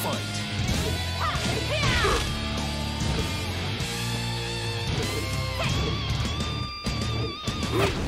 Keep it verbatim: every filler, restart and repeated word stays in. fight.